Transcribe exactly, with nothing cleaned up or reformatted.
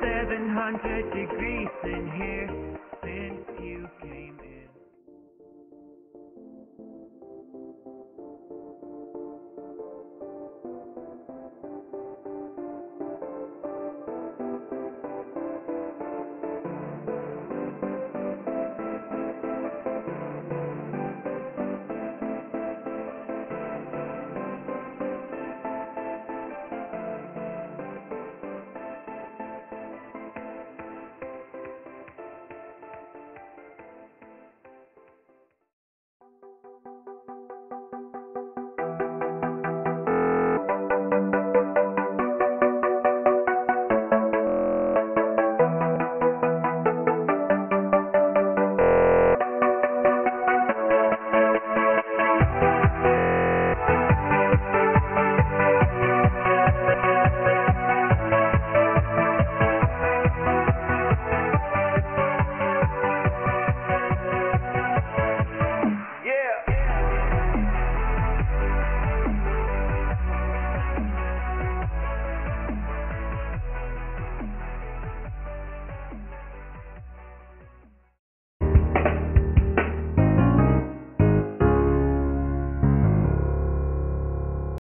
seven hundred degrees in here.